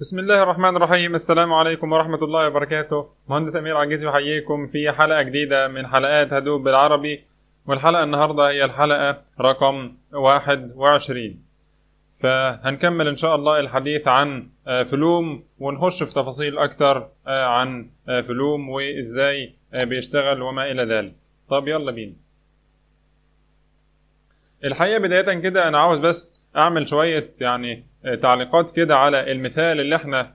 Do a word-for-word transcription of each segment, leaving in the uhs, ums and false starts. بسم الله الرحمن الرحيم. السلام عليكم ورحمة الله وبركاته. مهندس أمير عجيز يحييكم في حلقة جديدة من حلقات هدوء بالعربي، والحلقة النهاردة هي الحلقة رقم واحد وعشرين. فهنكمل إن شاء الله الحديث عن فلوم ونخش في تفاصيل أكتر عن فلوم وإزاي بيشتغل وما إلى ذلك. طب يلا بينا. الحقيقة بداية كده أنا عاوز بس أعمل شوية يعني تعليقات كده على المثال اللي احنا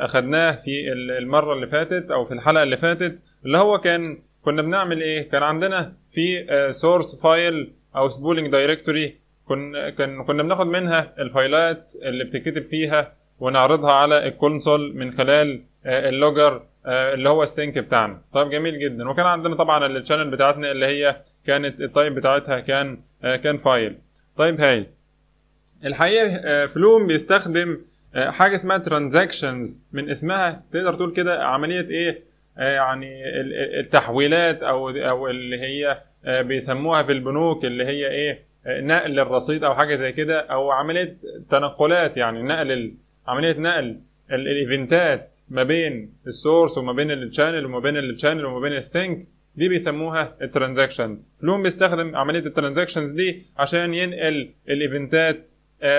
أخدناه في المرة اللي فاتت أو في الحلقة اللي فاتت، اللي هو كان كنا بنعمل إيه؟ كان عندنا في source file أو spooling directory، كنا كنا بناخد منها الفايلات اللي بتكتب فيها ونعرضها على الكونسول من خلال اللوجر اللي هو السينك بتاعنا. طيب جميل جدا. وكان عندنا طبعا الشانل بتاعتنا اللي هي كانت التايب بتاعتها كان كان فايل. طيب هاي الحقيقه فلوم بيستخدم حاجه اسمها ترانزاكشنز، من اسمها تقدر تقول كده عمليه ايه، يعني التحويلات او او اللي هي بيسموها في البنوك اللي هي ايه، نقل الرصيد او حاجه زي كده، او عمليه تنقلات، يعني نقل عمليه نقل الايفنتات ما بين السورس وما بين الشانل وما بين الشانل وما بين السينك، دي بيسموها الترانزاكشن. فلوم بيستخدم عمليه الترانزاكشنز دي عشان ينقل الايفنتات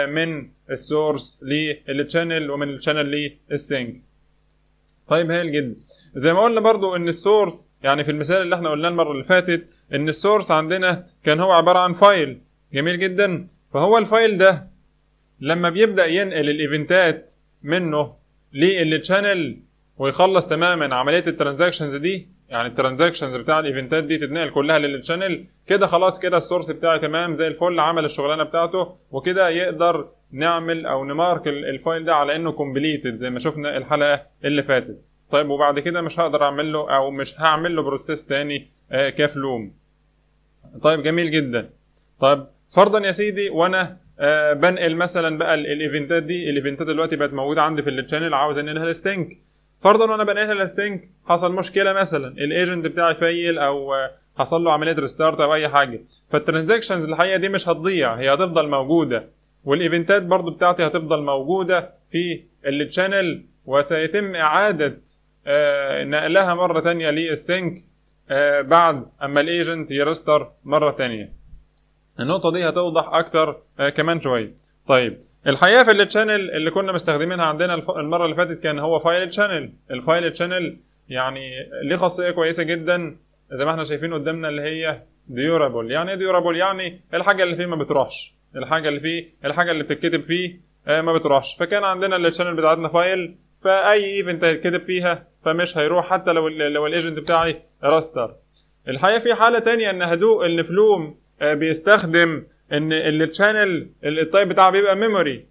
من السورس للشانل ومن الشانل للسينك. طيب هايل جدا. زي ما قلنا برضو ان السورس، يعني في المثال اللي احنا قلناه المره اللي فاتت، ان السورس عندنا كان هو عباره عن فايل. جميل جدا. فهو الفايل ده لما بيبدا ينقل الايفنتات منه للشانل ويخلص تماما عمليه الترانزاكشنز دي، يعني الترانزاكشنز بتاع الايفنتات دي تتنقل كلها للشانل كده، خلاص كده السورس بتاعي تمام زي الفل، عمل الشغلانه بتاعته، وكده يقدر نعمل او نمارك الفايل ده على انه كومبليتد زي ما شفنا الحلقه اللي فاتت. طيب وبعد كده مش هقدر اعمل له او مش هعمل له بروسيس تاني كفلوم. طيب جميل جدا. طيب فرضا يا سيدي وانا آه بنقل مثلا بقى الايفنتات دي، الايفنتات دلوقتي بقت موجوده عندي في الشانل، عاوز انقلها للسينك. فرضا وانا بنقلها للسينك حصل مشكله مثلا، الايجنت بتاعي فيل او آه حصل له عمليه ريستارت او اي حاجه، فالترانزاكشنز الحقيقه دي مش هتضيع، هي هتفضل موجوده، والايفنتات برضو بتاعتي هتفضل موجوده في الشانل، وسيتم اعاده آه نقلها مره ثانيه للسينك آه بعد اما الايجنت يرستر مره ثانيه. النقطة دي هتوضح أكتر كمان شوية. طيب الحقيقة في الشانل اللي كنا مستخدمينها عندنا المرة اللي فاتت كان هو فايل شانل. الفايل شانل يعني ليه خاصية كويسة جدا زي ما احنا شايفين قدامنا اللي هي ديورابل. يعني ايه ديورابل؟ يعني الحاجة اللي فيه ما بتروحش، الحاجة اللي فيه الحاجة اللي بتتكتب فيه ما بتروحش. فكان عندنا الشانل بتاعتنا فايل، فأي ايفنت هيتكتب فيها فمش هيروح حتى لو لو الايجنت بتاعي راستر. الحقيقة في حالة تانية ان هدوء ان فلوم بيستخدم ان الشانل التايب بتاعه بيبقى ميموري.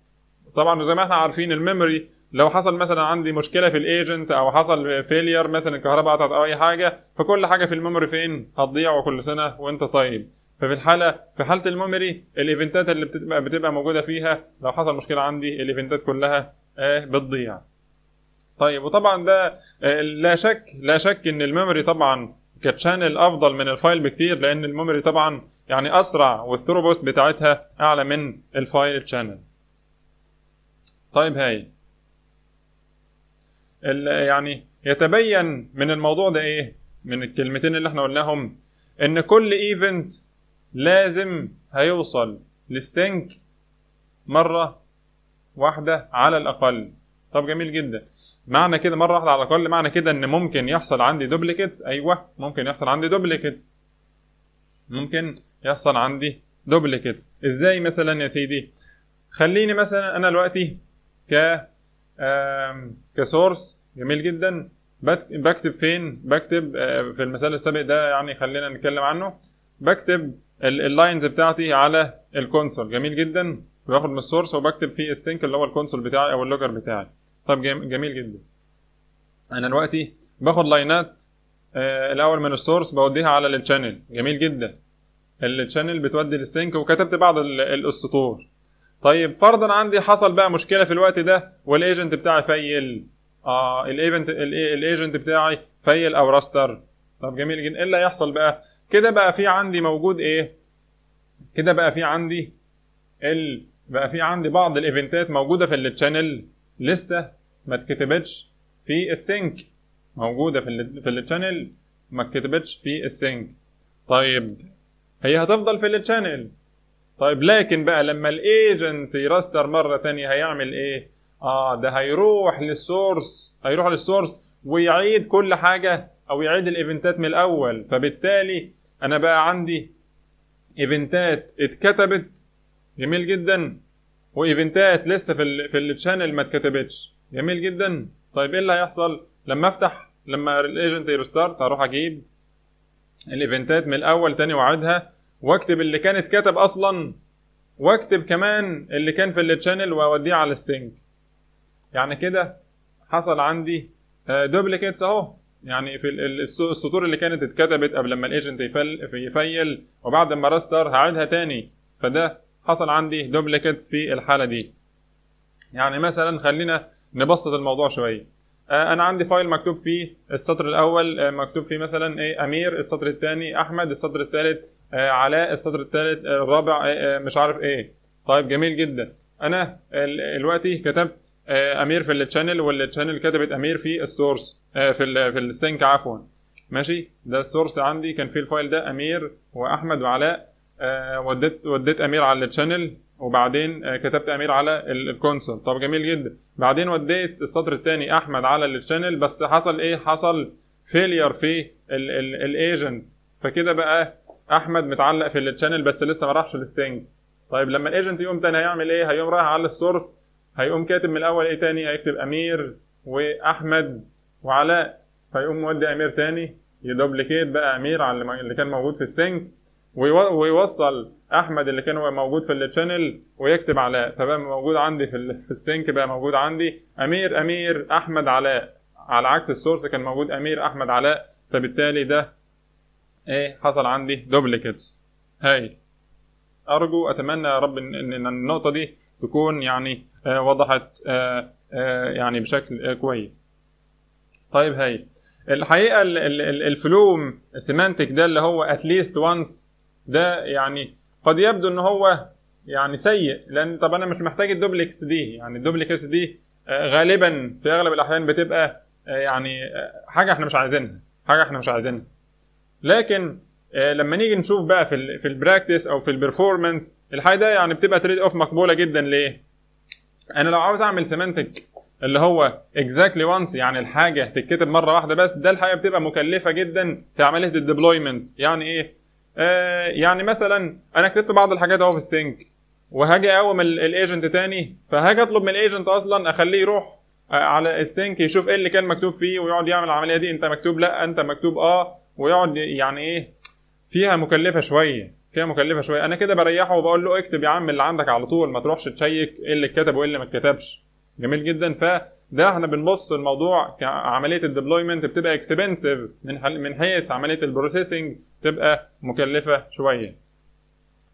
طبعا زي ما احنا عارفين الميموري لو حصل مثلا عندي مشكله في الايجنت او حصل فيلير مثلا، الكهرباء قطعت او اي حاجه، فكل حاجه في الميموري فين هتضيع، وكل سنه وانت طيب. ففي الحاله في حاله الميموري الايفنتات اللي بتبقى, بتبقى موجوده فيها لو حصل مشكله عندي الايفنتات كلها بتضيع. طيب وطبعا ده لا شك لا شك ان الميموري طبعا كشانل افضل من الفايل بكتير، لان الميموري طبعا يعني اسرع والثروبوت بتاعتها اعلى من الفايل شانل. طيب هاي يعني يتبين من الموضوع ده ايه، من الكلمتين اللي احنا قلناهم، ان كل ايفنت لازم هيوصل للسينك مره واحده على الاقل. طب جميل جدا. معنى كده مره واحده على الاقل، معنى كده ان ممكن يحصل عندي دوبليكيتس. ايوه ممكن يحصل عندي دوبليكيتس ممكن يحصل عندي دوبليكيتس ازاي مثلا يا سيدي؟ خليني مثلا انا دلوقتي ك كسورس، جميل جدا، بكتب فين؟ بكتب في المثال السابق ده، يعني خلينا نتكلم عنه، بكتب اللاينز بتاعتي على الكونسول. جميل جدا. باخد من السورس وبكتب في السينك اللي هو الكونسول بتاعي او اللوجر بتاعي. طب جميل جدا. انا دلوقتي باخد لاينات الاول من السورس بوديها على الشانل. جميل جدا. الشانل بتودي للسينك وكتبت بعض السطور. طيب فرضا عندي حصل بقى مشكله في الوقت ده والايجنت بتاعي فيل، اه الايفنت الايجنت بتاعي فيل او راستر. طب جميل جدا. ايه اللي هيحصل بقى كده؟ بقى في عندي موجود ايه كده؟ بقى في عندي ال... بقى في عندي بعض الايفنتات موجوده في الشانل لسه ما تكتبتش في السينك، موجودة في في التشانل ما تكتبتش في السينك. طيب هي هتفضل في التشانل. طيب لكن بقى لما الايجنت يراستر مرة تانية هيعمل ايه؟ اه ده هيروح للسورس، هيروح للسورس ويعيد كل حاجة او يعيد الايفنتات من الاول. فبالتالي انا بقى عندي ايفنتات اتكتبت، جميل جدا، وايفنتات لسه في ال في التشانل ما اتكتبتش، جميل جدا. طيب ايه اللي هيحصل لما افتح، لما الايجنت يرستارت؟ هروح اجيب الايفنتات من الاول تاني واعيدها، واكتب اللي كان اتكتب اصلا، واكتب كمان اللي كان في التشانل واوديه على السينك. يعني كده حصل عندي دوبليكيتس اهو، يعني في السطور اللي كانت اتكتبت قبل لما الايجنت يفل يفيل وبعد ما راستر هعيدها تاني، فده حصل عندي دوبليكيتس في الحاله دي. يعني مثلا خلينا نبسط الموضوع شويه. انا عندي فايل مكتوب فيه السطر الاول مكتوب فيه مثلا ايه امير، السطر الثاني احمد، السطر الثالث علاء، السطر الثالث الرابع مش عارف ايه. طيب جميل جدا، انا دلوقتي كتبت امير في التشانل والتشانل كتبت امير في السورس في ال في السينك عفوا، ماشي. ده السورس عندي كان فيه الفايل ده امير واحمد وعلاء، وديت وديت امير على التشانل وبعدين كتبت امير على الكونسول. طب جميل جدا، بعدين وديت السطر الثاني احمد على التشانل، بس حصل ايه؟ حصل فيلير في الايجنت، فكده بقى احمد متعلق في التشانل بس لسه ما راحش للسينك. طيب لما الايجنت يقوم تاني هيعمل ايه؟ هيقوم رايح على السورس، هيقوم كاتب من الاول ايه تاني، هيكتب امير واحمد وعلاء، فيقوم مودي امير تاني، يدوبليكيت بقى امير على اللي كان موجود في السينك، ويوصل احمد اللي كان موجود في التشانل ويكتب علاء، فبقى موجود عندي في السينك، بقى موجود عندي امير امير احمد علاء، على عكس السورس كان موجود امير احمد علاء. فبالتالي ده ايه؟ حصل عندي دوبليكيتس. هاي ارجو اتمنى يا رب ان النقطه دي تكون يعني وضحت يعني بشكل كويس. طيب هاي الحقيقه الفلوم السيمانتك ده اللي هو at least once ده، يعني قد يبدو ان هو يعني سيء، لان طب انا مش محتاج الدوبلكس دي، يعني الدوبلكس دي غالبا في اغلب الاحيان بتبقى يعني حاجه احنا مش عايزينها، حاجه احنا مش عايزينها. لكن لما نيجي نشوف بقى في في البراكتس او في البرفورمانس الحاجه ده يعني بتبقى تريد اوف مقبوله جدا. ليه؟ انا لو عاوز اعمل سيمانتك اللي هو اكزاكتلي وانس، يعني الحاجه تتكتب مره واحده بس، ده الحقيقه بتبقى مكلفه جدا في عمليه الديبلويمنت. يعني ايه؟ آه يعني مثلا انا كتبت بعض الحاجات اهو في السينك، وهاجي اقوم الايجنت تاني، فهاجي اطلب من الايجنت اصلا اخليه يروح على السينك يشوف ايه اللي كان مكتوب فيه ويقعد يعمل العمليه دي، انت مكتوب لا، انت مكتوب اه، ويقعد يعني ايه، فيها مكلفه شويه، فيها مكلفه شويه. انا كده بريحه وبقول له اكتب يا عم اللي عندك على طول، ما تروحش تشيك ايه اللي اتكتب وايه اللي ما اتكتبش. جميل جدا، فده احنا بنبص الموضوع كعمليه الديبلويمنت بتبقى اكسبنسيف، من من حيث عمليه البروسيسنج تبقى مكلفه شويه.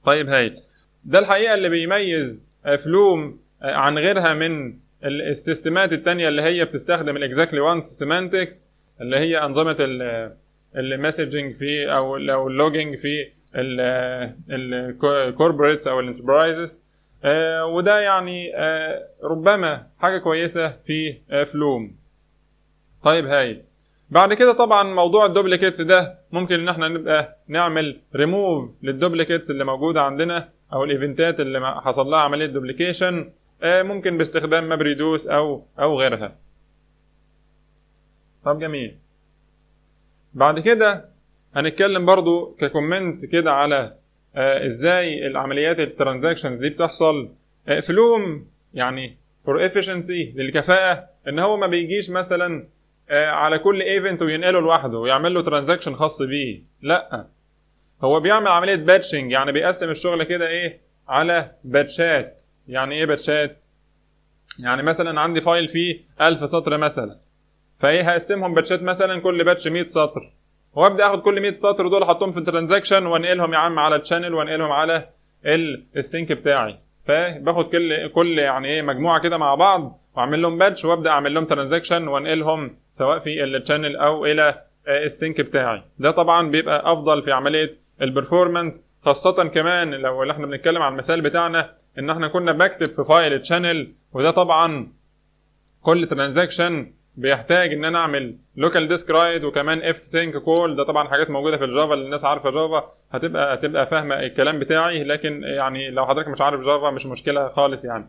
طيب هاي ده الحقيقه اللي بيميز فلوم عن غيرها من السيستمات الثانيه اللي هي بتستخدم الاكزاكتلي وانس سيمانتكس، اللي هي انظمه المسجنج في او او اللوجينج في الكوربوريتس او الانتربرايزز، آه وده يعني آه ربما حاجه كويسه في آه فلوم. طيب هاي بعد كده طبعا موضوع الدوبليكيتس ده ممكن ان احنا نبقى نعمل ريموف للدوبليكيتس اللي موجوده عندنا او الايفنتات اللي حصل لها عمليه دوبليكيشن، آه ممكن باستخدام ماب ريدوس او او غيرها. طب جميل، بعد كده هنتكلم برضو ككومنت كده على آه ازاي العمليات الترانزاكشن دي بتحصل. آه فلوم يعني فور efficiency للكفاءه، ان هو ما بيجيش مثلا آه على كل ايفنت وينقله لوحده ويعمل له ترانزاكشن خاص بيه، لا هو بيعمل عمليه باتشنج، يعني بيقسم الشغل كده ايه على باتشات. يعني ايه باتشات؟ يعني مثلا عندي فايل فيه ألف سطر مثلا، فايه هقسمهم باتشات، مثلا كل باتش مية سطر، وابدا اخد كل مية سطر دول احطهم في الترانزاكشن وانقلهم يا عم على الشانل وانقلهم على السينك بتاعي، فباخد كل كل يعني ايه مجموعه كده مع بعض واعمل لهم باتش وابدا اعمل لهم ترانزاكشن وانقلهم سواء في الشانل او الى السينك بتاعي. ده طبعا بيبقى افضل في عمليه البرفورمانس، خاصه كمان لو احنا بنتكلم عن المثال بتاعنا ان احنا كنا بكتب في فايل الشانل، وده طبعا كل ترانزاكشن بيحتاج ان انا اعمل لوكال ديسك رايد وكمان اف سينك كول. ده طبعا حاجات موجوده في الجافا اللي الناس عارفه الجافا هتبقى هتبقى فاهمه الكلام بتاعي، لكن يعني لو حضرتك مش عارف جافا مش مشكله خالص يعني.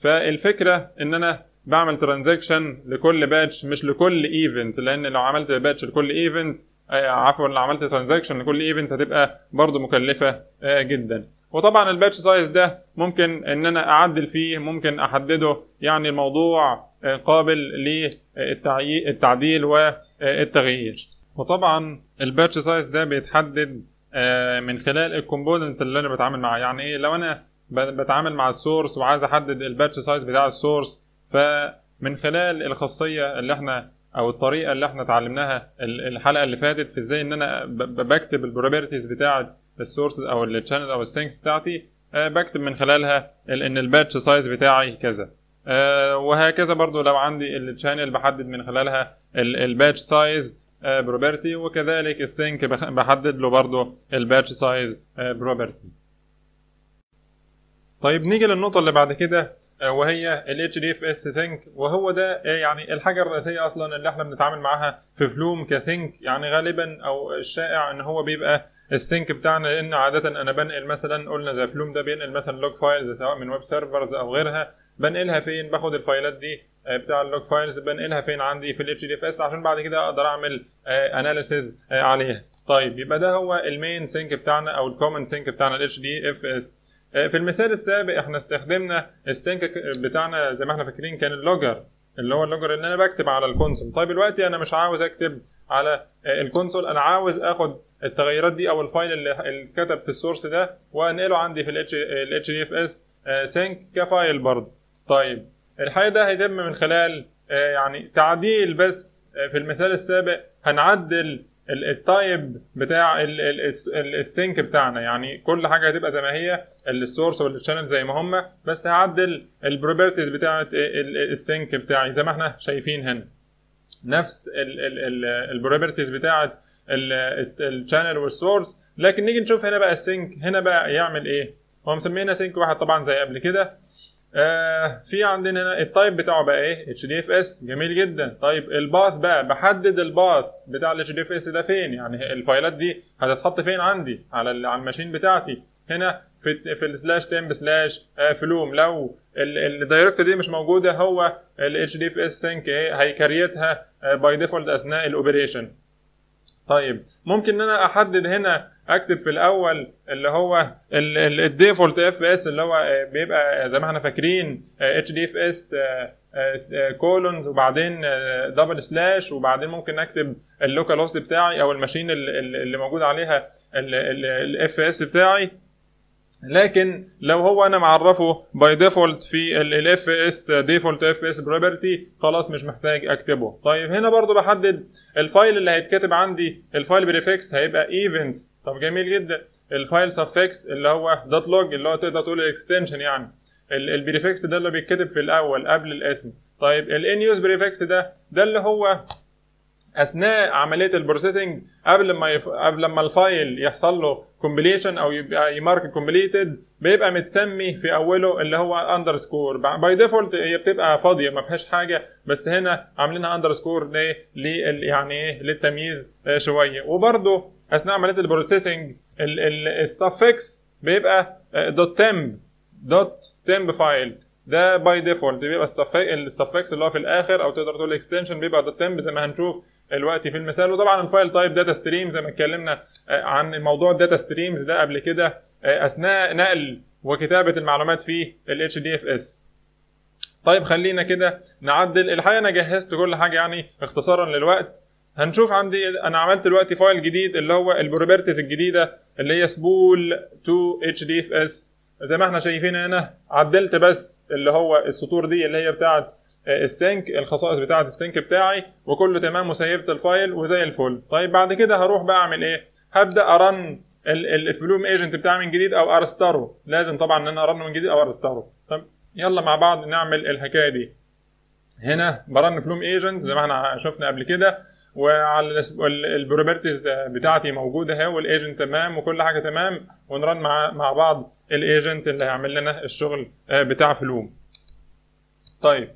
فالفكره ان انا بعمل ترانزاكشن لكل باتش مش لكل ايفنت، لان لو عملت باتش لكل ايفنت عفوا لو عملت ترانزاكشن لكل ايفنت هتبقى برضو مكلفه جدا. وطبعا الباتش سايز ده ممكن ان انا اعدل فيه، ممكن احدده، يعني الموضوع قابل للتعديل والتغيير. وطبعا الباتش سايز ده بيتحدد من خلال الكومبوننت اللي انا بتعامل معاه. يعني ايه؟ لو انا بتعامل مع السورس وعايز احدد الباتش سايز بتاع السورس، فمن خلال الخاصيه اللي احنا او الطريقه اللي احنا اتعلمناها الحلقه اللي فاتت في ازاي ان انا بكتب البروبرتيز بتاعه السورسز او الشانل او السينكس بتاعتي، بكتب من خلالها ان الباتش سايز بتاعي كذا، وهكذا برضو لو عندي الشانل بحدد من خلالها الباتش سايز بروبرتي، وكذلك السينك بحدد له برضو الباتش سايز بروبرتي. طيب نيجي للنقطه اللي بعد كده وهي ال اتش دي اف اس sync، وهو ده يعني الحاجه الرئيسيه اصلا اللي احنا بنتعامل معاها في فلوم كسينك. يعني غالبا او الشائع ان هو بيبقى السينك بتاعنا، لان عاده انا بنقل مثلا قلنا زي فلوم ده بينقل مثلا لوج فايلز سواء من ويب سيرفرز او غيرها، بنقلها فين؟ باخد الفايلات دي بتاع اللوج فايلز بنقلها فين؟ عندي في ال اتش دي اف اس عشان بعد كده اقدر اعمل اناليسز عليها. طيب يبقى ده هو المين سينك بتاعنا او الكومن سينك بتاعنا ال اتش دي اف اس. في المثال السابق احنا استخدمنا السينك بتاعنا زي ما احنا فاكرين كان اللوجر، اللي هو اللوجر اللي انا بكتب على الكونسول. طيب دلوقتي انا مش عاوز اكتب على الكونسول، انا عاوز اخد التغيرات دي او الفايل اللي اتكتب في السورس ده وانقله عندي في ال اتش دي اف اس سينك كفايل برضه. طيب الحقيقه ده هيتم من خلال يعني تعديل، بس في المثال السابق هنعدل التايب بتاع السينك بتاعنا، يعني كل حاجه هتبقى زي ما هي السورس والشانل زي ما هم، بس هعدل البروبرتيز بتاعه السينك بتاعي زي ما احنا شايفين هنا. نفس البروبرتيز بتاعه الشانل والسورس، لكن نيجي نشوف هنا بقى السينك هنا بقى يعمل ايه. هو مسمينا سينك واحد طبعا زي قبل كده. آه في عندنا هنا التايب بتاعه بقى ايه؟ اتش دي اف اس. جميل جدا. طيب الباث بقى، بحدد الباث بتاع ال اتش دي اف اس ده فين، يعني الفايلات دي هتتحط فين عندي على على الماشين بتاعتي. هنا في في السلاش تمب سلاش فلوم، لو الدايركتوري دي مش موجوده هو ال اتش دي اف اس sync ايه هيكريتها باي ديفولت اثناء الاوبريشن. طيب ممكن ان انا احدد هنا، اكتب في الاول اللي هو الديفولت اف اس اللي هو بيبقى زي ما احنا فاكرين اتش دي اف اس كولونز وبعدين دبل سلاش، وبعدين ممكن اكتب اللوكال هوست بتاعي او الماشين اللي موجود عليها الاف اس بتاعي. لكن لو هو انا معرفه باي ديفولت في الاف اس ديفولت اف اس بروبرتي خلاص مش محتاج اكتبه. طيب هنا برضو بحدد الفايل اللي هيتكتب عندي، الفايل بريفكس هيبقى ايفنتس. طب جميل جدا. الفايل سفكس اللي هو دوت لوج اللي هو تقدر تقول الاكستنشن، يعني البريفكس ده اللي بيتكتب في الاول قبل الاسم. طيب الان يوز بريفكس ده ده اللي هو اثناء عمليه البروسيسنج قبل ما يف... قبل ما الفايل يحصل له كومبليشن او يبقى يمارك كومبليتد بيبقى متسمي في اوله اللي هو اندرسكور. باي ديفولت هي بتبقى فاضيه ما فيهاش حاجه، بس هنا عاملينها اندرسكور ليه؟ ليه يعني ايه؟ للتمييز شويه. وبرده اثناء عمليه البروسيسنج السفكس بيبقى دوت تمب دوت تمب فايل، ده باي ديفولت بيبقى السفكس اللي هو في الاخر او تقدر تقول اكستنشن بيبقى دوت تمب زي ما هنشوف الوقت في المثال. وطبعا الفايل تايب داتا ستريم زي ما اتكلمنا عن موضوع الداتا ستريمز ده قبل كده اثناء نقل وكتابه المعلومات في ال اتش دي اف اس. طيب خلينا كده نعدل. الحقيقه انا جهزت كل حاجه يعني اختصارا للوقت. هنشوف عندي انا عملت دلوقتي فايل جديد اللي هو البروبرتيز الجديده اللي هي سبول تو اتش دي اف اس زي ما احنا شايفين هنا. عدلت بس اللي هو السطور دي اللي هي بتاعه السينك، الخصائص بتاعه السينك بتاعي، وكله تمام وسيبت الفايل وزي الفل. طيب بعد كده هروح بقى اعمل ايه؟ هبدا ارن الفلوم ايجنت بتاعي من جديد او ارستره. لازم طبعا ان انا ارنه من جديد او ارستره. طب يلا مع بعض نعمل الحكايه دي. هنا برن فلوم ايجنت زي ما احنا شفنا قبل كده، وعلى البروبرتيز بتاعتي موجوده اهي والايجنت تمام وكل حاجه تمام، ونرن مع مع بعض الايجنت اللي هيعمل لنا الشغل بتاع فلوم. طيب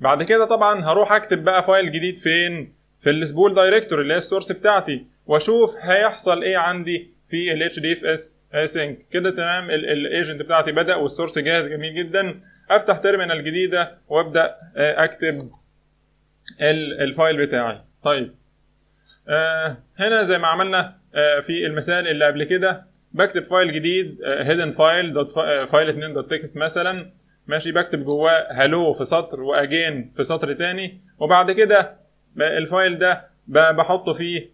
بعد كده طبعا هروح اكتب بقى فايل جديد فين؟ في السبول دايركتوري اللي هي السورس بتاعتي، واشوف هيحصل ايه عندي في ال اتش دي اف اس sync. كده تمام، الايجنت بتاعتي بدأ والسورس جاهز، جميل جدا. افتح تيرمينال جديده وابدا اكتب الفايل بتاعي. طيب هنا زي ما عملنا في المثال اللي قبل كده بكتب فايل جديد hidden file دوت فايل اتنين دوت تكست مثلا، ماشي، بكتب جواه هالو في سطر واجين في سطر تاني، وبعد كده الفايل ده بحطه فيه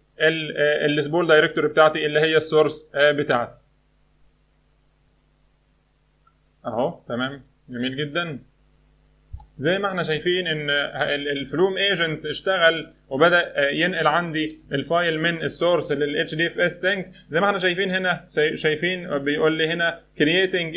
السبول دايركتوري بتاعتي اللي هي السورس بتاعتي اهو. تمام، جميل جدا. زي ما احنا شايفين ان الفلوم ايجنت اشتغل وبدا ينقل عندي الفايل من السورس لل اتش دي اف اس sync. زي ما احنا شايفين هنا، شايفين بيقول لي هنا creating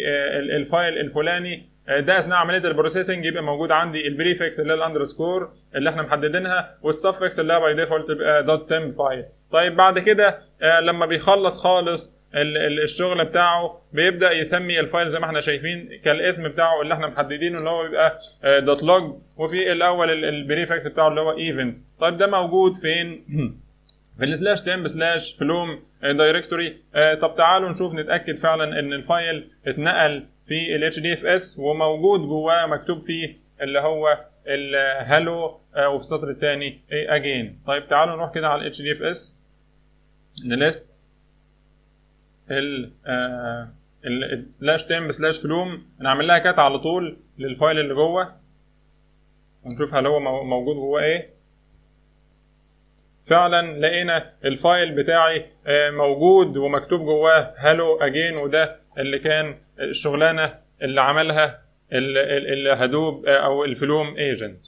الفايل الفلاني ده اثناء عمليه البروسيسنج، يبقى موجود عندي البريفكس اللي هي الاندرسكور اللي احنا محددينها، والسفكس اللي هي باي ديفولت تبقى دوت تمب فايل. طيب بعد كده لما بيخلص خالص الشغل بتاعه بيبدا يسمي الفايل زي ما احنا شايفين كالاسم بتاعه اللي احنا محددينه اللي هو بيبقى دوت لوج، وفي الاول البريفكس بتاعه اللي هو ايفنتس. طيب ده موجود فين؟ في السلاش تمب سلاش فلوم دايركتوري. طب تعالوا نشوف نتاكد فعلا ان الفايل اتنقل في ال اتش دي اف اس وموجود جواه مكتوب فيه اللي هو الهالو وفي السطر الثاني اجين. طيب تعالوا نروح كده على ال اتش دي اف اس نلست ال سلاش تيم سلاش فلوم، هنعمل لها كات على طول للفايل اللي جوه ونشوف هل هو موجود جواه ايه. فعلا لقينا الفايل بتاعي موجود ومكتوب جواه هالو اجين، وده اللي كان الشغلانه اللي عملها الهدوب او الفلوم ايجنت.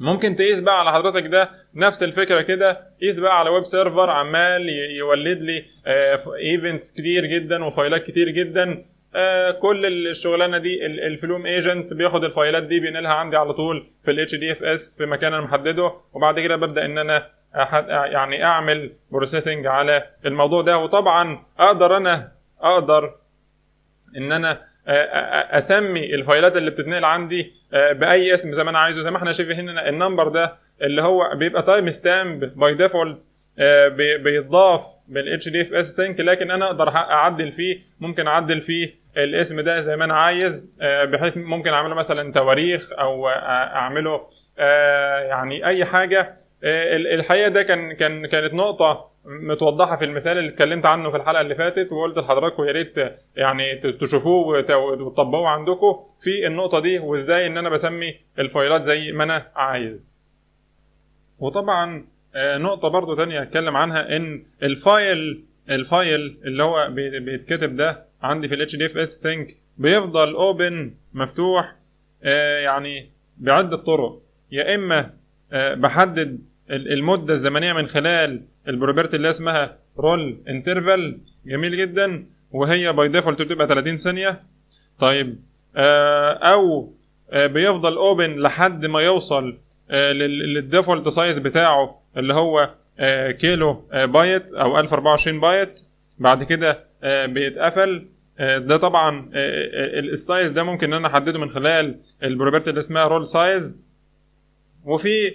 ممكن تقيس بقى على حضرتك ده نفس الفكره كده، قيس بقى على ويب سيرفر عمال يولد لي ايفنتس كتير جدا وفايلات كتير جدا. كل الشغلانه دي الفلوم ايجنت بياخد الفايلات دي بينقلها عندي على طول في ال اتش دي اف اس في مكان انا محدده، وبعد كده ببدا ان انا يعني اعمل بروسيسنج على الموضوع ده. وطبعا اقدر انا اقدر ان انا اسمي الفايلات اللي بتتنقل عندي باي اسم زي ما انا عايزه. زي ما احنا شايفين هنا النمبر ده اللي هو بيبقى تايم ستامب باي ديفولت بيتضاف بال اتش دي اف اس sync، لكن انا اقدر اعدل فيه، ممكن اعدل فيه الاسم ده زي ما انا عايز، بحيث ممكن اعمله مثلا تواريخ او اعمله يعني اي حاجه. الحقيقه ده كان كان كانت نقطه متوضحه في المثال اللي اتكلمت عنه في الحلقه اللي فاتت، وقلت لحضراتكم يا ريت يعني تشوفوه وتطبقوه عندكم في النقطه دي، وازاي ان انا بسمي الفايلات زي ما انا عايز. وطبعا نقطه برضو تانية اتكلم عنها، ان الفايل الفايل اللي هو بيتكتب ده عندي في ال اتش دي اف اس sync بيفضل اوبن مفتوح يعني بعده طرق. يا اما بحدد المده الزمنيه من خلال البروبرتي اللي اسمها رول انترفال، جميل جدا، وهي باي ديفولت بتبقى تلاتين ثانيه. طيب او بيفضل اوبن لحد ما يوصل للديفولت سايز بتاعه اللي هو كيلو بايت او الف واربعة وعشرين بايت، بعد كده بيتقفل. ده طبعا السايز ده ممكن ان انا احدده من خلال البروبرتي اللي اسمها رول سايز، وفي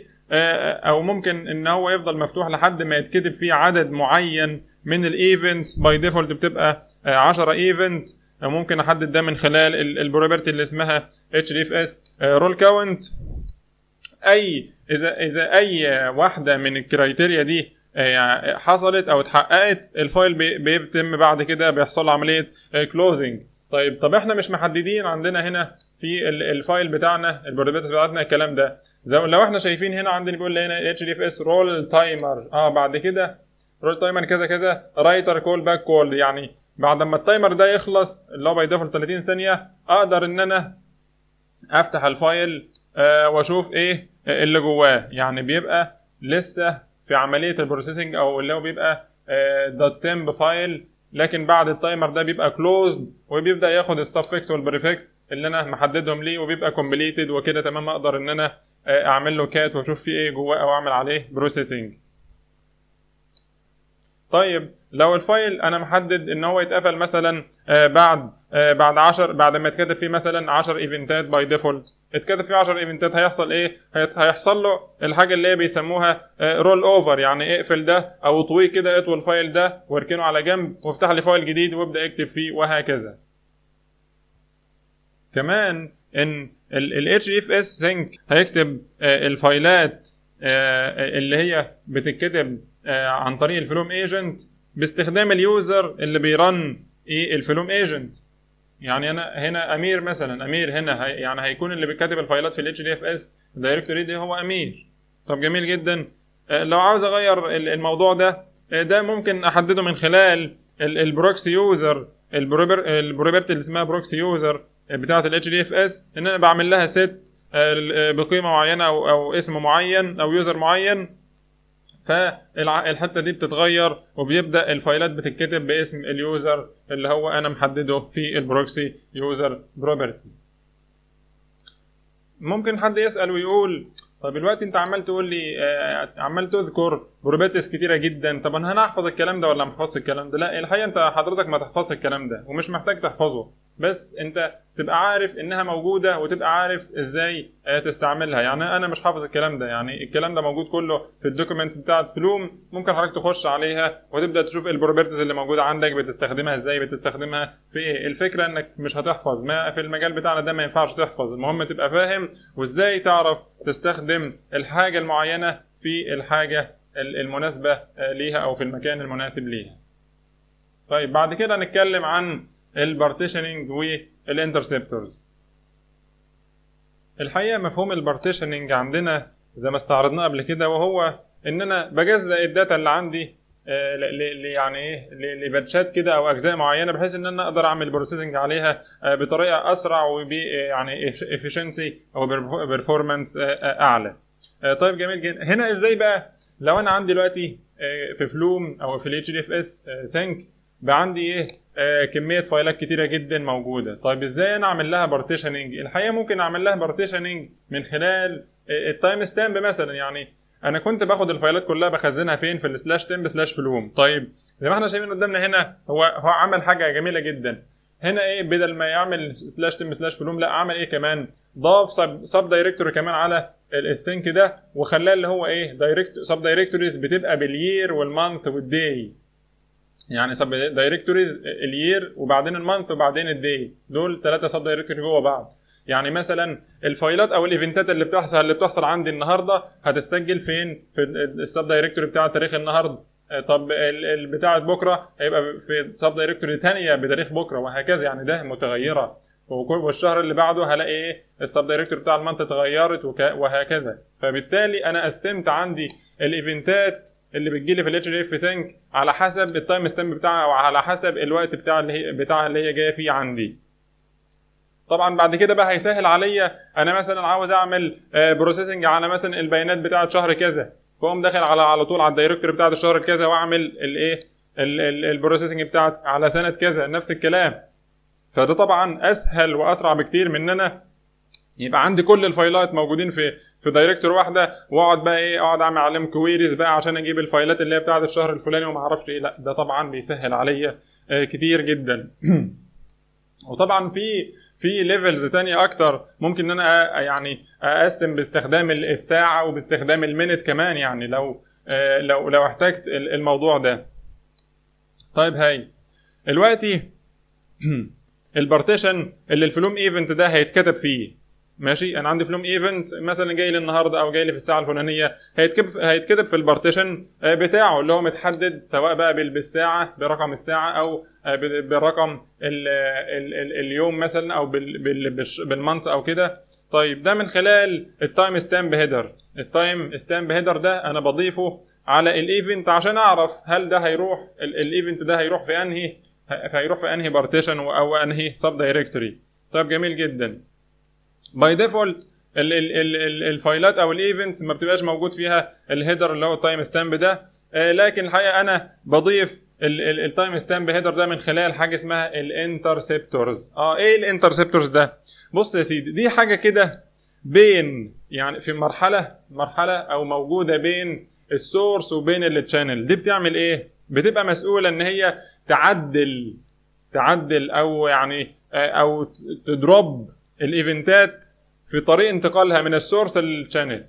او ممكن ان هو يفضل مفتوح لحد ما يتكتب فيه عدد معين من الايفنتس. باي ديفولت بتبقى عشرة ايفنت، ممكن احدد ده من خلال البروبرتي اللي اسمها hdfs roll count. اي اذا اذا اي واحده من الكرايتيريا دي حصلت او اتحققت، الفايل بيتم بعد كده بيحصل له عمليه كلوزنج. طيب طب احنا مش محددين عندنا هنا في الفايل بتاعنا البروبرتيز بتاعتنا الكلام ده. لو احنا شايفين هنا عندنا بيقول لي هنا hdfs roll timer، اه بعد كده roll timer كذا كذا writer call back call، يعني بعد ما التايمر ده يخلص اللي هو باي ديفولت تلاتين ثانيه اقدر ان انا افتح الفايل آه واشوف ايه اللي جواه. يعني بيبقى لسه في عمليه البروسيسنج او اللي هو بيبقى دوت تمب فايل، لكن بعد التايمر ده بيبقى كلوزد وبيبدا ياخد السفكس والبريفكس اللي انا محددهم ليه، وبيبقى كومبليتد وكده. تمام، اقدر ان انا اعمل له كات واشوف فيه ايه جواه او اعمل عليه بروسيسنج. طيب لو الفايل انا محدد ان هو يتقفل مثلا بعد بعد عشرة، بعد ما يتكتب فيه مثلا عشرة ايفنتات باي ديفولت، اتكتب فيه عشر ايفنتات، هيحصل ايه؟ هيحصل له الحاجه اللي هي بيسموها رول اوفر، يعني اقفل ده او اطويه كده، اطوي الفايل ده واركنه على جنب وافتح لي فايل جديد وابدا اكتب فيه وهكذا. كمان ان ال اتش اف اس sync هيكتب الفايلات اللي هي بتتكتب عن طريق الفلوم ايجنت باستخدام اليوزر اللي بيرن ايه الفلوم ايجنت. يعني انا هنا امير مثلا، امير هنا هي يعني هيكون اللي بيكتب الفايلات في ال اتش دي اف اس دايركتوري دي هو امير. طب جميل جدا. لو عاوز اغير الموضوع ده ده ممكن احدده من خلال البروكسي يوزر، البروبرتي اللي اسمها بروكسي يوزر بتاعه ال اتش دي اف اس، ان انا بعمل لها ست بقيمه معينه او او اسم معين او يوزر معين، فالحته دي بتتغير وبيبدا الفايلات بتتكتب باسم اليوزر اللي هو انا محدده في البروكسي يوزر بروبرتي. ممكن حد يسال ويقول طب الوقت انت عمال تقول لي عمال تذكر بروبرتيز كتيره جدا، طب انا هنحفظ الكلام ده ولا ما احفظش الكلام ده؟ لا، الحقيقه انت حضرتك ما تحفظش الكلام ده ومش محتاج تحفظه، بس انت تبقى عارف انها موجوده وتبقى عارف ازاي تستعملها. يعني انا مش حافظ الكلام ده، يعني الكلام ده موجود كله في الدوكيومنتس بتاعه فلوم، ممكن حضرتك تخش عليها وتبدا تشوف البروبرتيز اللي موجوده عندك بتستخدمها ازاي، بتستخدمها في ايه. الفكره انك مش هتحفظ، ما في المجال بتاعنا ده ما ينفعش تحفظ، المهم تبقى فاهم وازاي تعرف تستخدم الحاجه المعينه في الحاجه المناسبه ليها او في المكان المناسب ليها. طيب بعد كده هنتكلم عن البارتيشننج والانترسبتورز. الحقيقه مفهوم البارتيشننج عندنا زي ما استعرضناه قبل كده، وهو ان انا بجزأ الداتا اللي عندي يعني ايه لباتشات كده او اجزاء معينه، بحيث ان انا اقدر اعمل بروسيسنج عليها بطريقه اسرع وب يعني افشنسي او بيرفورمانس اعلى. طيب جميل جدا. هنا ازاي بقى لو انا عندي دلوقتي في فلوم او في الاتش دي اف اس سينك بقى عندي ايه آه كميه فايلات كتيره جدا موجوده، طيب ازاي انا اعمل لها بارتيشننج؟ الحقيقه ممكن اعمل لها بارتيشننج من خلال التايم ستامب مثلا. يعني انا كنت باخد الفايلات كلها بخزنها فين؟ في السلاش تيم سلاش فلوم. طيب زي ما احنا شايفين قدامنا هنا هو هو عمل حاجه جميله جدا هنا، ايه بدل ما يعمل سلاش تيم سلاش فلوم، لا عمل ايه كمان؟ ضاف سب سب دايركتوري كمان على السينك ده، وخلاه اللي هو ايه دايركت سب دايركتوريز بتبقى باليير والمانث والداي. يعني سب دايركتوريز اليير وبعدين المانث وبعدين الداي، دول ثلاثه سب دايركتوري جوه بعض. يعني مثلا الفايلات او الايفنتات اللي بتحصل اللي بتحصل عندي النهارده هتتسجل فين؟ في السب دايركتوري بتاع تاريخ النهارده. طب بتاعه بكره هيبقى في سب دايركتوري ثانيه بتاريخ بكره، وهكذا. يعني ده متغيره، والشهر اللي بعده هلاقي ايه السب دايركتوري بتاع المانث اتغيرت وهكذا. فبالتالي انا قسمت عندي الايفنتات اللي بتجيلي في الاتش دي اف سينك على حسب التايم ستامب بتاعها او على حسب الوقت بتاع اللي هي بتاعها اللي هي جايه فيه عندي. طبعا بعد كده بقى هيسهل عليا، انا مثلا عاوز اعمل بروسيسنج على مثلا البيانات بتاعه شهر كذا، فاقوم داخل على على طول على الدايركتوري بتاعه الشهر كذا واعمل الايه البروسيسنج بتاعت على سنه كذا نفس الكلام. فده طبعا اسهل واسرع بكتير من ان انا يبقى عندي كل الفايلات موجودين في في دايركتور واحده، واقعد بقى ايه اقعد اعمل عليهم كويريز بقى عشان اجيب الفايلات اللي هي بتاعه الشهر الفلاني وما اعرفش ايه. لا ده طبعا بيسهل عليا كتير جدا. وطبعا في في ليفلز ثانيه اكتر ممكن ان انا يعني اقسم باستخدام الساعه وباستخدام المينت كمان، يعني لو لو لو احتجت الموضوع ده. طيب هاي دلوقتي البارتيشن اللي الفلوم ايفنت ده هيتكتب فيه، ماشي. انا عندي فلوم ايفنت مثلا جاي لي النهارده او جاي لي في الساعه الفلانيه، هيتكتب هيتكتب في البارتيشن بتاعه اللي هو متحدد، سواء بقى بالساعه برقم الساعه او بالرقم ال ال ال اليوم مثلا او بالمانث او كده. طيب ده من خلال التايم ستامب هيدر. التايم ستامب هيدر ده انا بضيفه على الايفنت عشان اعرف هل ده هيروح الايفنت ده هيروح في انهي هيروح في انهي بارتيشن او انهي سب دايركتوري. طيب جميل جدا. باي ديفولت الفايلات او الايفنتس ما بتبقاش موجود فيها الهيدر اللي هو التايم ستامب ده، لكن الحقيقه انا بضيف التايم ستامب هيدر ده من خلال حاجه اسمها الانترسبتورز. اه ايه الانترسبتورز ده؟ بص يا سيدي، دي حاجه كده بين يعني في مرحله مرحله او موجوده بين السورس وبين التشانل. دي بتعمل ايه؟ بتبقى مسؤوله ان هي تعدل تعدل او يعني او تدروب الايفنتات في طريق انتقالها من السورس للشانل.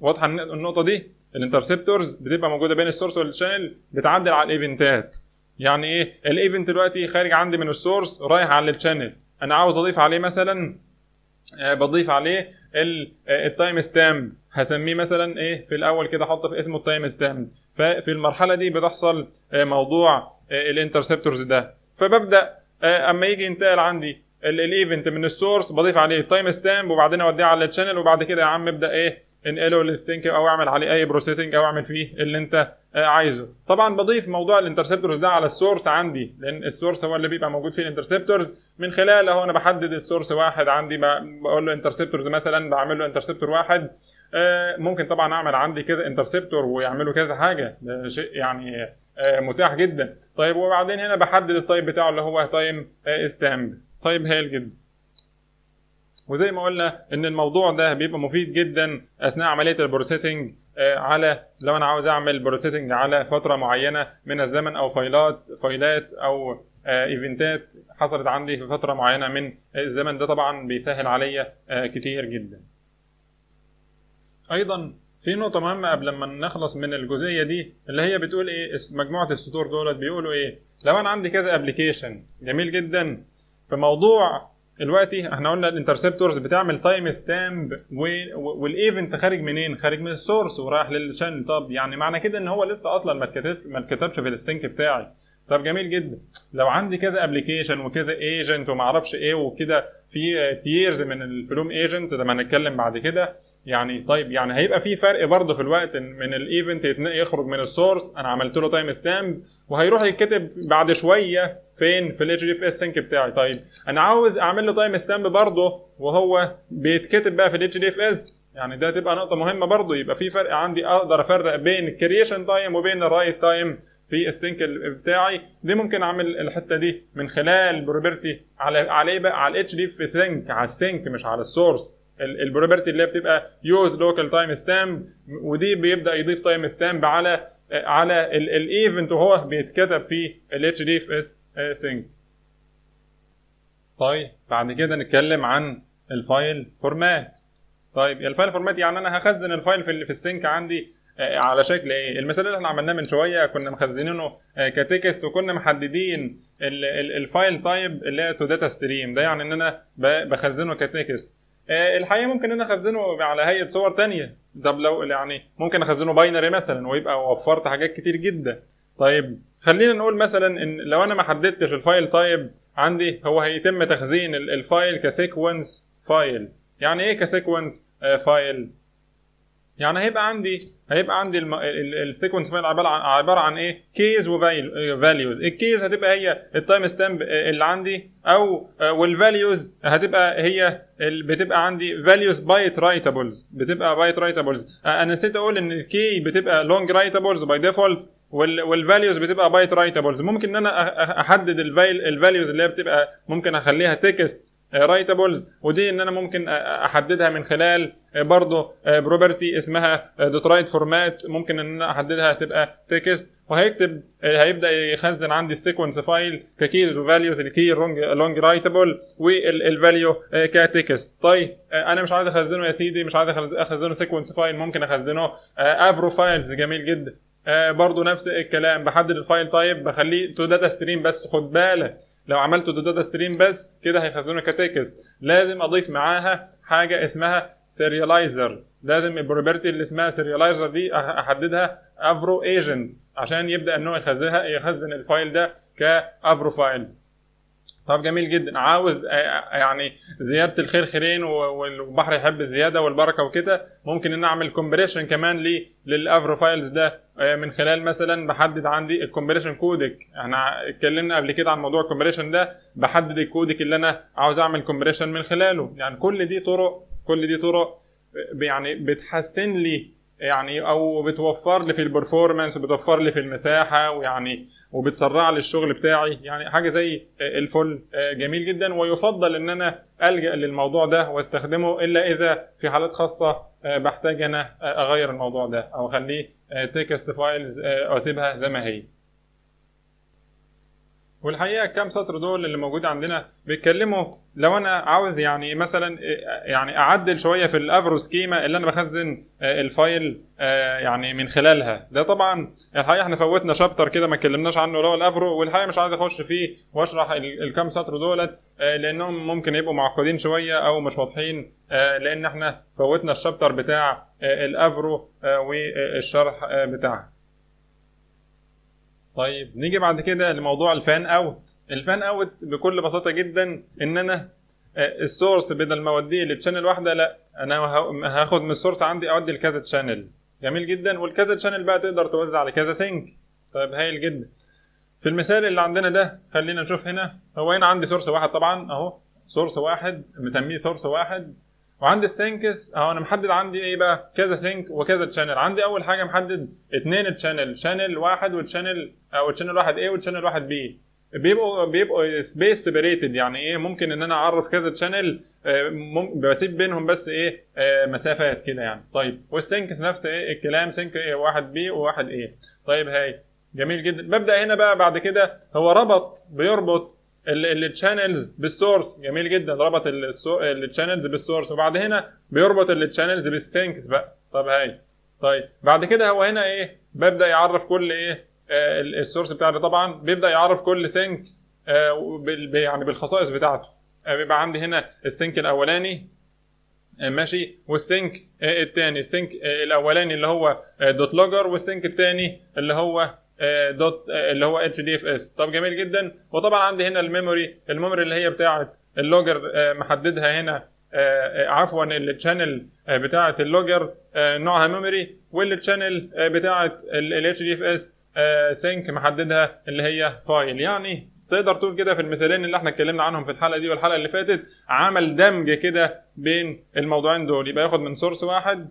واضحه النقطه دي؟ الانترسبتورز بتبقى موجوده بين السورس والشانل بتعدل على الايفنتات. يعني ايه الايفنت؟ دلوقتي خارج عندي من السورس رايح على الشانل، انا عاوز اضيف عليه مثلا آه بضيف عليه التايم ستامب، هسميه مثلا ايه في الاول كده، احط في اسمه التايم ستامب. ففي المرحله دي بتحصل آه موضوع آه الانترسبتورز ده، فببدا آه اما يجي ينتقل عندي الايفنت من السورس بضيف عليه التايم ستامب وبعدين اوديه على الشانل، وبعد كده يا عم ابدا ايه انقله للسينك او اعمل عليه اي بروسيسنج او اعمل فيه اللي انت عايزه. طبعا بضيف موضوع الانترسبتورز ده على السورس عندي، لان السورس هو اللي بيبقى موجود فيه الانترسبتورز، من خلاله هو انا بحدد السورس واحد عندي، بقول له انترسبتورز مثلا، بعمل له انترسبتور واحد. ممكن طبعا اعمل عندي كذا انترسبتور ويعملوا كذا حاجه، ده شيء يعني متاح جدا. طيب وبعدين هنا بحدد التايب بتاعه اللي هو تايم ستامب. طيب هايل جدا. وزي ما قلنا ان الموضوع ده بيبقى مفيد جدا اثناء عمليه البروسيسنج، على لو انا عاوز اعمل بروسيسنج على فتره معينه من الزمن، او فايلات فايلات او ايفنتات حصلت عندي في فتره معينه من الزمن، ده طبعا بيسهل عليا كتير جدا. ايضا في نقطه مهمه قبل ما نخلص من الجزئيه دي، اللي هي بتقول ايه مجموعه السطور دولت بيقولوا ايه. لو انا عندي كذا ابلكيشن، جميل جدا، فموضوع دلوقتي احنا قلنا الانترسبتورز بتعمل تايم ستامب، والايفنت خارج منين؟ خارج من السورس ورايح للشانل. طب يعني معنى كده ان هو لسه اصلا ما اتكتب ما اتكتبش في السينك بتاعي. طب جميل جدا، لو عندي كذا ابلكيشن وكذا ايجنت وما اعرفش ايه وكده، في تيرز من الفلوم ايجنت ده ما هنتكلم بعد كده يعني. طيب يعني هيبقى في فرق برضه في الوقت من الايفنت يخرج من السورس، انا عملت له تايم ستامب وهيروح يتكتب بعد شويه فين؟ في الاتش دي اف اس سينك بتاعي. طيب انا عاوز اعمل له تايم ستامب برضه وهو بيتكتب بقى في الاتش دي اف اس، يعني ده تبقى نقطه مهمه برضه. يبقى في فرق عندي، اقدر افرق بين الكرييشن تايم وبين الرايت تايم في السينك بتاعي. دي ممكن اعمل الحته دي من خلال بروبرتي على عليه بقى على الاتش دي اف سينك، على السينك مش على السورس. البروبرتي اللي بتبقى يوز لوكال تايم ستامب، ودي بيبدا يضيف تايم ستامب على على الايفنت وهو بيتكتب في الاتش دي اف اس سينك. طيب بعد كده نتكلم عن الفايل فورمات. طيب الفايل فورمات يعني انا هخزن الفايل في في السينك عندي على شكل ايه؟ المثال اللي احنا عملناه من شويه كنا مخزنينه كتكست، وكنا محددين الفايل تايب اللي هي تو داتا ستريم، ده يعني ان انا بخزنه كتكست. الحقيقه ممكن ان انا اخزنه على هيئه صور تانية. طب لو يعني ممكن اخزنه باينري مثلا، ويبقى وفرت حاجات كتير جدا. طيب خلينا نقول مثلا ان لو انا ما حددتش الفايل تايب عندي، هو هيتم تخزين الفايل كسيكونس فايل. يعني ايه كسيكونس فايل؟ يعني هيبقى عندي هيبقى عندي السيكونس فايل عباره عن عباره عن ايه؟ كيز وفاليوز. الكيز هتبقى هي التايم ستامب اللي عندي، او والفاليوز هتبقى هي بتبقى عندي فاليوز بايت رايتابلز، بتبقى بايت رايتابلز. انا نسيت اقول ان الكي بتبقى لونج رايتابلز باي ديفولت، والفاليوز بتبقى بايت رايتابلز. ممكن ان انا احدد الفاليوز اللي هي بتبقى ممكن اخليها تكست رايتابلز، ودي ان انا ممكن احددها من خلال برضه بروبرتي اسمها دوت رايت فورمات، ممكن ان انا احددها تبقى تكست، وهيكتب هيبدا يخزن عندي السيكونس فايل ككيز وفاليوز، الكي لونج رايتابل والفاليو كتكست. طيب انا مش عايز اخزنه يا سيدي، مش عايز اخزنه سيكونس فايل، ممكن اخزنه افرو فايلز. جميل جدا، برضه نفس الكلام، بحدد الفايل تايب بخليه تو داتا ستريم بس. خد بالك لو عملته داتا ستريم بس كده هيخزنه كتكست، لازم اضيف معاها حاجه اسمها سيريالايزر. لازم البروبرتي اللي اسمها سيريالايزر دي احددها افرو ايجنت عشان يبدا ان هو يخزنها يخزن الفايل ده كافرو فايلز. طب جميل جدا، عاوز يعني زياده الخير خيرين والبحر يحب الزياده والبركه وكده، ممكن ان اعمل كومبريشن كمان ليه للافرو فايلز ده، من خلال مثلا بحدد عندي الكومبريشن كودك. احنا اتكلمنا قبل كده عن موضوع الكومبريشن ده، بحدد الكودك اللي انا عاوز اعمل كومبريشن من خلاله. يعني كل دي طرق كل دي طرق يعني بتحسن لي يعني، او بتوفر لي في البرفورمانس، بتوفر لي في المساحه، ويعني وبتسرع لي الشغل بتاعي، يعني حاجه زي الفل. جميل جدا، ويفضل ان انا الجا للموضوع ده واستخدمه الا اذا في حالات خاصه بحتاج انا اغير الموضوع ده، او اخليه تكست فايلز واسيبها زي ما هي. والحقيقه كام سطر دول اللي موجود عندنا بيتكلموا لو انا عاوز يعني مثلا يعني اعدل شويه في الافرو سكيما اللي انا بخزن الفايل يعني من خلالها. ده طبعا الحقيقه احنا فوتنا شابتر كده ما اتكلمناش عنه اللي هو الافرو، والحقيقه مش عايز اخش فيه واشرح الكام سطر دولت لانهم ممكن يبقوا معقدين شويه او مش واضحين، لان احنا فوتنا الشابتر بتاع الافرو والشرح بتاعها. طيب نيجي بعد كده لموضوع الفان اوت. الفان اوت بكل بساطه جدا ان انا السورس بدل ما اوديه للتشانل واحده، لا انا هاخد من السورس عندي اودي لكذا تشانل. جميل جدا. والكذا تشانل بقى تقدر توزع على كذا سينك. طيب هايل جدا. في المثال اللي عندنا ده خلينا نشوف هنا. هو هنا عندي سورس واحد طبعا اهو، سورس واحد مسميه سورس واحد، وعندي السينكس اهو انا محدد عندي ايه بقى كذا سينك وكذا تشانل. عندي اول حاجه محدد اثنين تشانل، تشانل واحد وتشانل او تشانل واحد ايه وتشانل واحد بي، بيبقوا بيبقوا سبيس سيبريتد. يعني ايه ممكن ان انا اعرف كذا تشانل بسيب بينهم بس ايه مسافات كده يعني. طيب والسينكس نفس ايه الكلام، سينك ايه واحد بي وواحد ايه. طيب هاي جميل جدا. ببدا هنا بقى بعد كده هو ربط بيربط التشانلز بالسورس. جميل جدا. ربط التشانلز بالسورس وبعد هنا بيربط التشانلز بالسينكس بقى. طب هاي طيب بعد كده هو هنا ايه ببدا يعرف كل ايه آه السورس بتاعته. طبعا بيبدا يعرف كل سينك آه يعني بالخصائص بتاعته. آه بيبقى عندي هنا السينك الاولاني آه ماشي، والسينك آه الثاني، السينك آه الاولاني اللي هو آه دوت لوجر، والسينك الثاني اللي هو دوت اللي هو اتش دي اف اس. طب جميل جدا. وطبعا عندي هنا الميموري، الميموري اللي هي بتاعه اللوجر محددها هنا، عفوا التشانل بتاعه اللوجر نوعها ميموري، والتشانل بتاعه الاتش دي اف اس سينك محددها اللي هي فايل. يعني تقدر تقول كده في المثالين اللي احنا اتكلمنا عنهم في الحلقه دي والحلقه اللي فاتت عمل دمج كده بين الموضوعين دول، يبقى ياخد من سورس واحد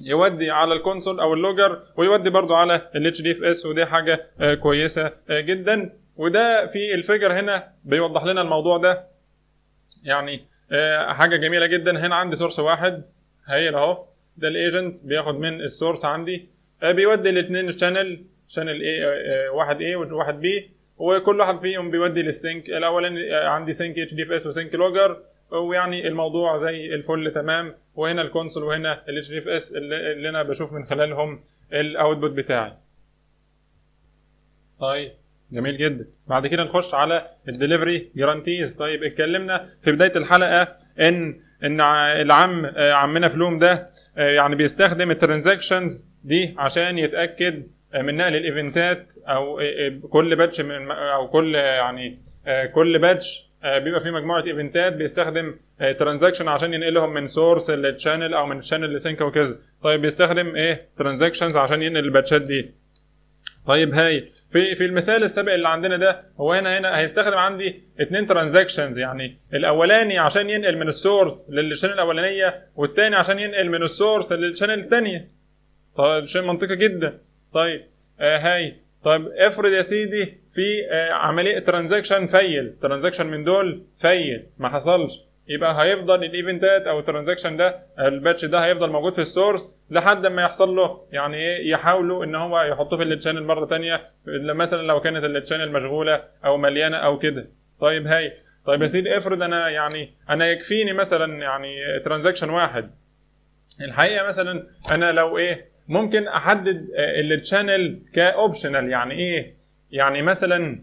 يودي على الكونسول او اللوجر ويودي برضو على الاتش دي اف اس، ودي حاجه كويسه جدا. وده في الفيجر هنا بيوضح لنا الموضوع ده، يعني حاجه جميله جدا. هنا عندي سورس واحد هايل اهو، ده الايجنت بياخد من السورس عندي بيودي الاثنين شانل، شانل ايه واحد ايه وواحد بي، وكل واحد فيهم بيودي للسينك الاولاني. عندي سينك اتش دي اف اس وسينك لوجر، ويعني الموضوع زي الفل تمام. وهنا الكونسول وهنا الاتش دي اف اس اللي انا بشوف من خلالهم الاوتبوت بتاعي. طيب جميل جدا. بعد كده نخش على الدليفري جرانتيز. طيب اتكلمنا في بدايه الحلقه ان ان العم عمنا فلوم ده يعني بيستخدم الترانزاكشنز دي عشان يتاكد من نقل الايفنتات، او كل باتش من او كل يعني كل باتش بيبقى في مجموعه ايفنتات بيستخدم ترانزاكشن عشان ينقلهم من سورس للتشانل او من الشانل لسينك وكذا. طيب بيستخدم ايه ترانزاكشنز عشان ينقل الباتشات دي. طيب هاي في في المثال السابق اللي عندنا ده هو هنا هنا هيستخدم عندي اتنين ترانزاكشنز، يعني الاولاني عشان ينقل من السورس للشانل الاولانيه، والثاني عشان ينقل من السورس للشانل الثانيه. طيب شيء منطقي جدا. طيب آه هاي طيب افرض يا سيدي في عمليه ترانزاكشن فيل، ترانزاكشن من دول فيل ما حصلش، يبقى هيفضل الايفنتات او الترانزاكشن ده الباتش ده هيفضل موجود في السورس لحد ما يحصل له يعني ايه يحاولوا ان هو يحطوه في التشانل مره ثانيه، مثلا لو كانت التشانل مشغوله او مليانه او كده. طيب هاي طيب يا سيدي افرض انا يعني انا يكفيني مثلا يعني ترانزاكشن واحد. الحقيقه مثلا انا لو ايه ممكن احدد التشانل كاوبشنال. يعني ايه يعني مثلا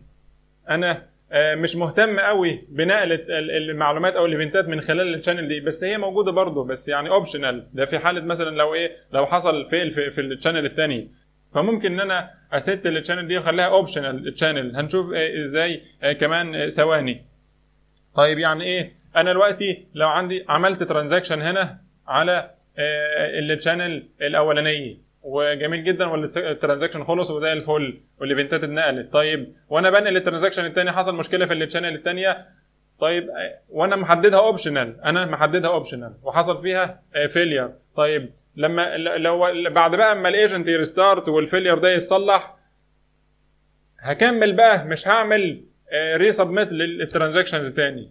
انا مش مهتم قوي بنقل المعلومات او الايفنتات من خلال الشانل دي، بس هي موجوده برضه، بس يعني اوبشنال. ده في حاله مثلا لو ايه لو حصل فيل في, في الشانل الثاني، فممكن ان انا اسيت الشانل دي واخليها اوبشنال الشانل. هنشوف ازاي كمان ثواني. طيب يعني ايه انا دلوقتي لو عندي عملت ترانزاكشن هنا على الشانل الاولانيه وجميل جدا والترانزاكشن خلص وزي الفل والايفنتات اتنقلت. طيب وانا بنقل الترانزاكشن الثاني حصل مشكله في التشانل الثانيه. طيب وانا محددها اوبشنال، انا محددها اوبشنال وحصل فيها فيلير. طيب لما لو بعد بقى اما الايجنت يرستارت والفيلير ده يتصلح هكمل بقى، مش هعمل ري سبميت للترانزاكشنز ثاني.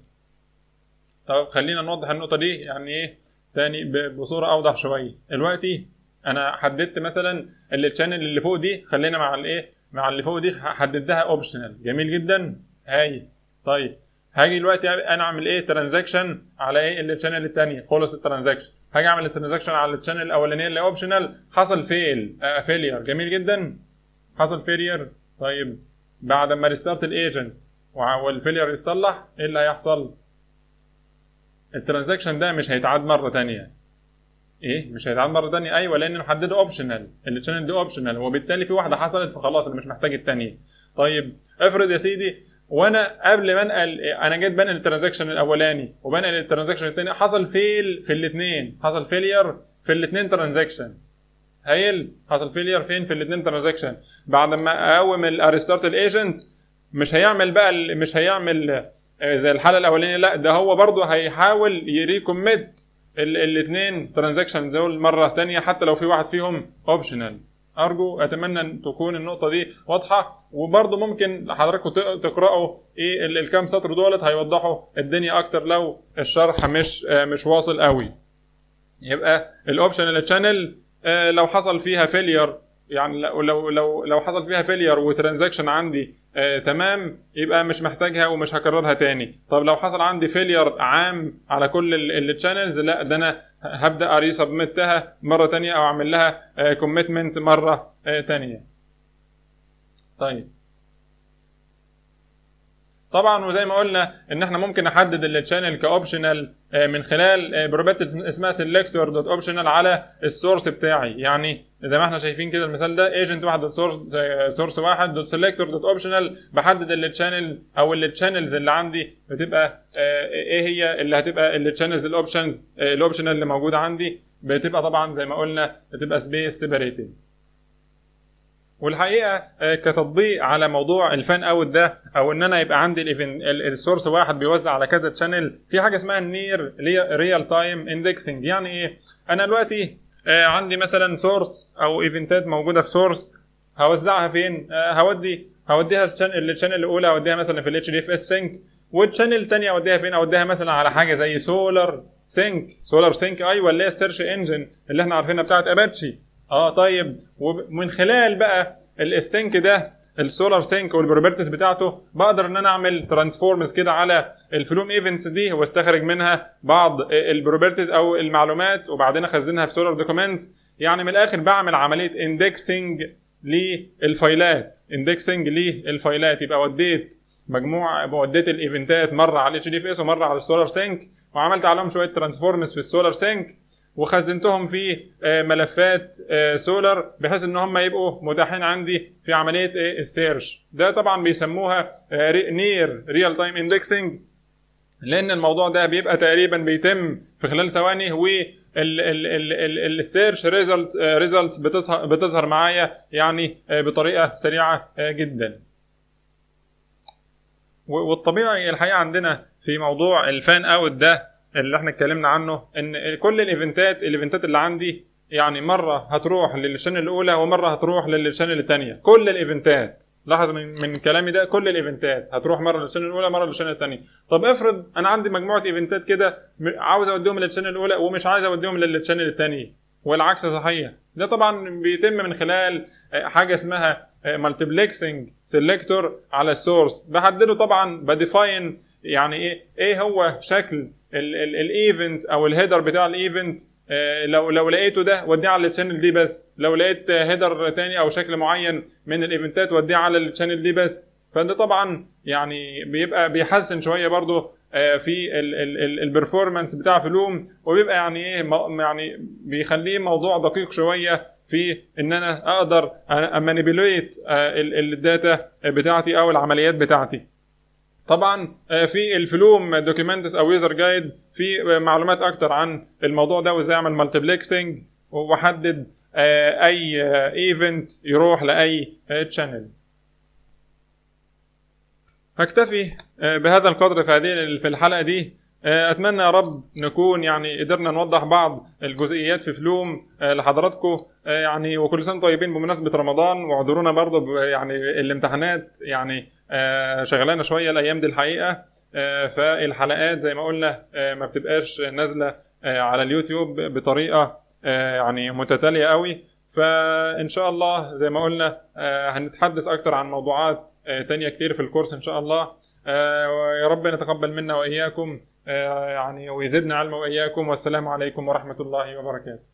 طب خلينا نوضح النقطه دي يعني ايه ثاني بصوره اوضح شويه. دلوقتي انا حددت مثلا التشانل اللي فوق دي، خلينا مع الايه مع اللي فوق دي حددتها اوبشنال. جميل جدا. هايل. طيب هاجي دلوقتي انا اعمل ايه؟ ترانزاكشن على ايه؟ الشانل الثانيه. خلص الترانزاكشن، هاجي اعمل الترانزاكشن على الشانل الاولانيه اللي اوبشنال. حصل فيل آه فيلير. جميل جدا، حصل فيلير. طيب بعد ما ريستارت الايجنت والفيلير يتصلح، ايه اللي هيحصل؟ الترانزاكشن ده مش هيتعاد مره ثانيه. ايه مش هيتعاد مره ثانيه؟ ايوه، لان محدده اوبشنال، الشانل دي اوبشنال، وبالتالي في واحده حصلت فخلاص انا مش محتاج الثانيه. طيب افرض يا سيدي وانا قبل ما انقل انا جيت بنقل الترانزاكشن الاولاني وبنقل الترانزاكشن الثاني، حصل فيل في الاثنين، حصل فيلير في الاثنين ترانزاكشن. هايل، حصل فيلير فين؟ في الاثنين ترانزاكشن. بعد ما اقوم الريستارت الايجنت مش هيعمل بقى، مش هيعمل زي الحاله الاولانيه، لا ده هو برضه هيحاول يريكوميت الاثنين ترانزاكشن دول مره ثانيه حتى لو في واحد فيهم اوبشنال. ارجو اتمنى ان تكون النقطه دي واضحه، وبرضه ممكن حضراتكم تقراوا ايه الكام سطر دولت هيوضحوا الدنيا اكتر لو الشرح مش مش واصل قوي. يبقى الاوبشنال تشانل لو حصل فيها فيلير، يعني لو لو لو حصل فيها فيلير وترانزاكشن عندي آه تمام، يبقى مش محتاجها ومش هكررها تاني. طب لو حصل عندي فيلير عام على كل التشانلز، لا ده انا هبدا اري سبمتها مره تانية او اعمل لها كوميتمنت آه مره آه تانية. طيب طبعا وزي ما قلنا ان احنا ممكن نحدد التشانل كاوبشنال آه من خلال آه بروبرتي اسمها سيلكتور دوت اوبشنال على السورس بتاعي. يعني زي ما احنا شايفين كده المثال ده، ايجنت واحد دوت سورس سورس واحد دوت سيلكتور دوت اوبشنال، بحدد التشانل او التشانلز اللي عندي بتبقى آه ايه هي اللي هتبقى التشانلز الاوبشنز آه الاوبشنال اللي موجوده عندي، بتبقى طبعا زي ما قلنا بتبقى سبيس سيبريتد. والحقيقه كتطبيق على موضوع الفان اوت ده، او ان انا يبقى عندي السورس واحد بيوزع على كذا تشانل، في حاجه اسمها النير ريال تايم اندكسنج. يعني ايه؟ انا دلوقتي عندي مثلا سورس او ايفنتات موجوده في سورس، هوزعها فين؟ هودي هوديها للتشانل الاولى، هوديها مثلا في الاتش دي اف اس سينك، والتشانل الثانيه اوديها فين؟ اوديها مثلا على حاجه زي سولار سينك. سولار سينك ايوه، اللي هي السيرش انجن اللي احنا عارفينها بتاعت اباتشي. اه طيب، ومن خلال بقى السينك ده السولار سينك والبروبرتيز بتاعته، بقدر ان انا اعمل ترانسفورمز كده على الفلوم ايفنتس دي واستخرج منها بعض البروبرتيز او المعلومات، وبعدين اخزنها في سولار دوكيومنتس. يعني من الاخر بعمل عمليه اندكسنج للفايلات، اندكسنج للفايلات. يبقى وديت مجموعه، وديت الايفنتات مره على الاتش دي اف اس ومره على السولار سينك، وعملت عليهم شويه ترانسفورمز في السولار سينك، وخزنتهم في ملفات سولر بحيث ان هم يبقوا متاحين عندي في عمليه السيرش. ده طبعا بيسموها نير ريال تايم اندكسنج، لان الموضوع ده بيبقى تقريبا بيتم في خلال ثواني، والسيرش ريزلت ريزلتس بتظهر بتظهر معايا يعني بطريقه سريعه جدا. والطبيعي الحقيقه عندنا في موضوع الفان اوت ده اللي احنا اتكلمنا عنه، ان كل الايفنتات الايفنتات اللي عندي يعني مره هتروح للشانل الاولى ومره هتروح للشانل الثانيه. كل الايفنتات، لاحظ من, من كلامي ده، كل الايفنتات هتروح مره للشانل الاولى مره للشانل الثانيه. طب افرض انا عندي مجموعه ايفنتات كده عاوز اوديهم للشانل الاولى ومش عايز اوديهم للشانل الثانيه، والعكس صحيح. ده طبعا بيتم من خلال حاجه اسمها مالتيبلكسنج سيلكتور على السورس. بحدده طبعا، بديفاين يعني ايه ايه هو شكل الايفنت او الهيدر بتاع الايفنت. لو لو لقيته ده وديه على التشانل دي بس، لو لقيت هيدر تاني او شكل معين من الايفنتات وديه على التشانل دي بس. فده طبعا يعني بيبقى بيحسن شويه برضو في البرفورمانس بتاع فلوم، وبيبقى يعني ايه يعني بيخليه موضوع دقيق شويه في ان انا اقدر امانيبيليت الداتا بتاعتي او العمليات بتاعتي. طبعا في الفلوم دوكيومنتس او يوزر جايد في معلومات اكتر عن الموضوع ده، وازاي اعمل مالتيبلكسنج واحدد اي ايفنت يروح لاي تشانل. هكتفي بهذا القدر في هذه في الحلقه دي. اتمنى يا رب نكون يعني قدرنا نوضح بعض الجزئيات في فلوم لحضراتكم يعني. وكل سنه طيبين بمناسبه رمضان، واعذرونا برضو يعني الامتحانات يعني آه شغلانه شويه الايام دي الحقيقه. آه فالحلقات زي ما قلنا آه ما بتبقاش نازله آه على اليوتيوب بطريقه آه يعني متتاليه قوي. فان شاء الله زي ما قلنا آه هنتحدث اكتر عن موضوعات آه تانية كتير في الكورس ان شاء الله. يا رب نتقبل منا وإياكم يعني ويزدنا علما وإياكم، والسلام عليكم ورحمة الله وبركاته.